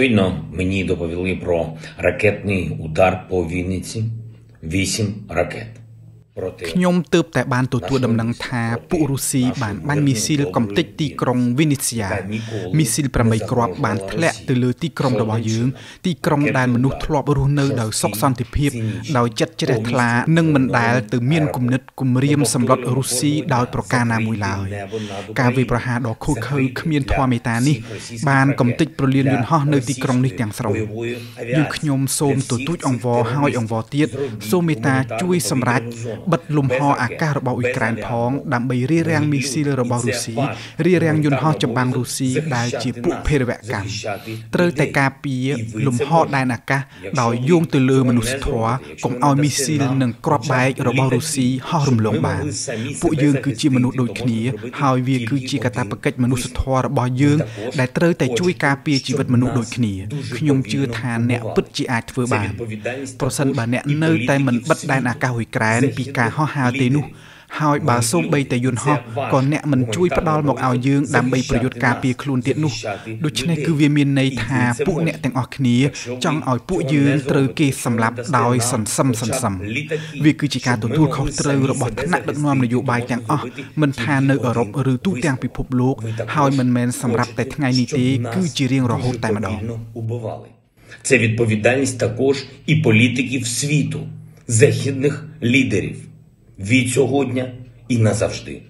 Відповідно, мені доповіли про ракетний удар по Вінниці, 8 ракет. ខ្ញុំទើបតែបានទទួលដំណឹងថាពួករុស្ស៊ីបានបាញ់មីស៊ីលកំទេចទីក្រុងវីនីស្យាមីស៊ីល បដលំហអាកាសរបស់អ៊ុយក្រែនផងដើម្បីរារាំងមីស៊ីលរបស់រុស្ស៊ីរារាំងយន្តហោះចម្បាំងរុស្ស៊ីដែលជាពួកភេរវកម្មត្រូវតែការពារលំហដែនអាកាសដោយយោងទៅលើមនុស្សធម៌កុំឲ្យមីស៊ីលនឹងគ្រាប់បែកររបស់រុស្ស៊ីហោះរំលងបានពួកយើងគឺជាមនុស្សដូចគ្នាហើយវាគឺជាកត្តាបកិច្ចមនុស្សធម៌របស់យើងដែលត្រូវតែជួយការពារជីវិតមនុស្សដូចគ្នាខ្ញុំជឿថាអ្នកពិតជាអាចធ្វើបានប្រសិនបើអ្នកនៅតែមិនបិទដែនអាកាសអ៊ុយក្រែន Це відповідальність також і політиків світу, західних лідерів від сьогодні і назавжди.